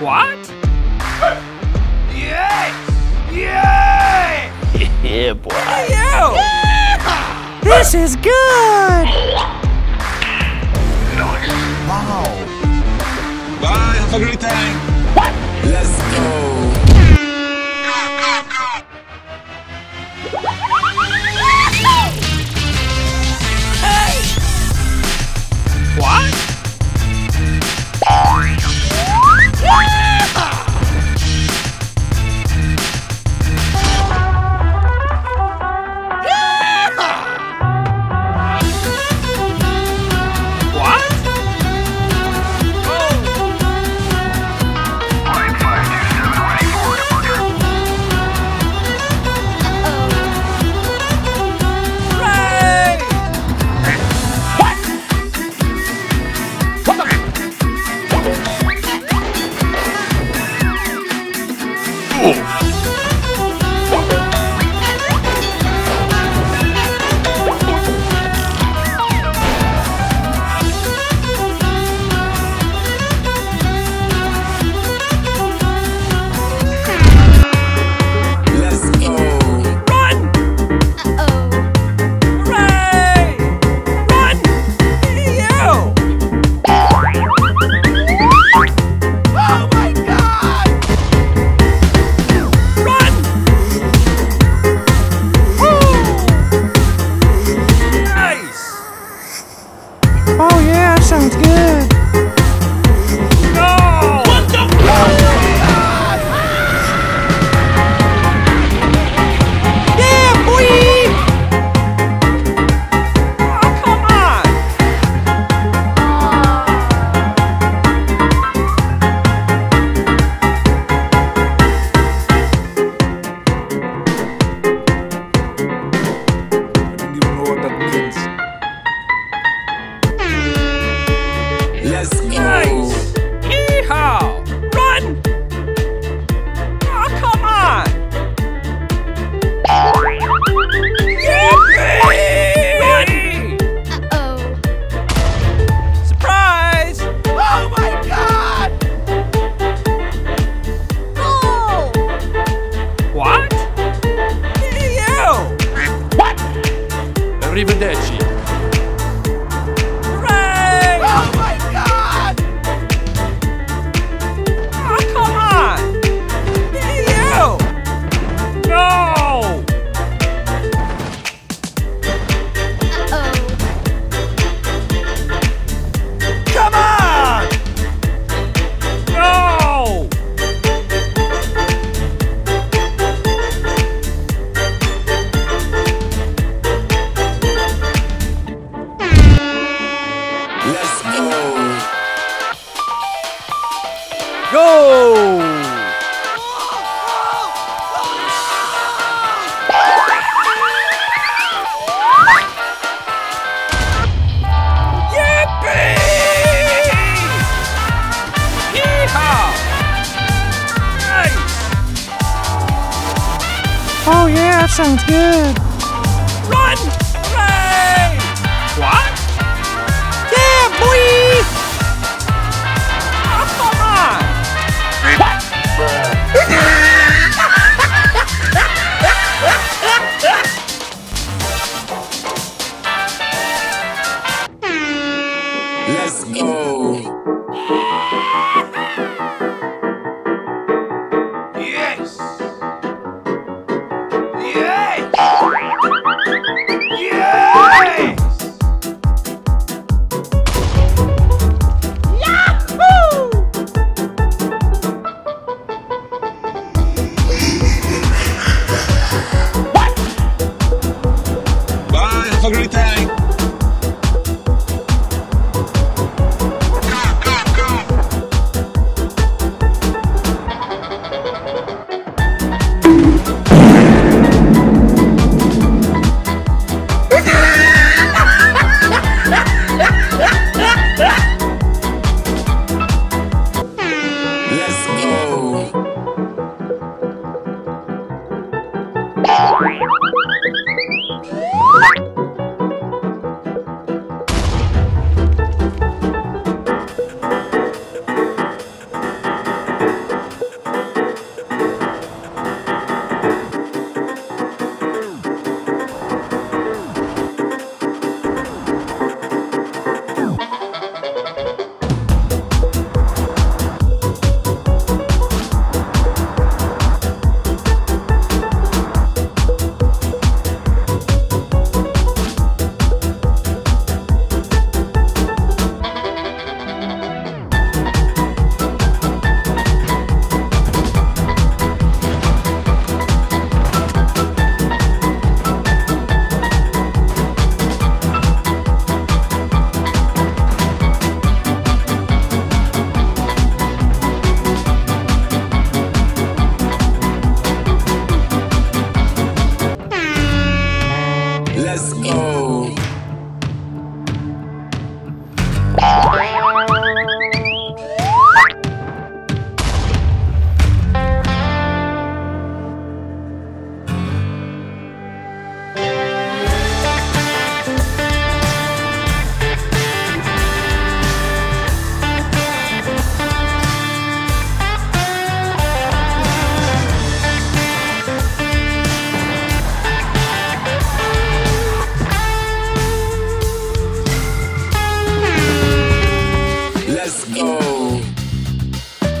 What? Yes! Yay! Yeah, boy. Yo! Yeah! This is good! Nice. Wow. Bye, have a great time. What? Let's go. What? Sounds good. Run! Hooray! What? Yeah, boy! Oh, come on! What? Let's go! Yes! Yeah!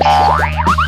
go!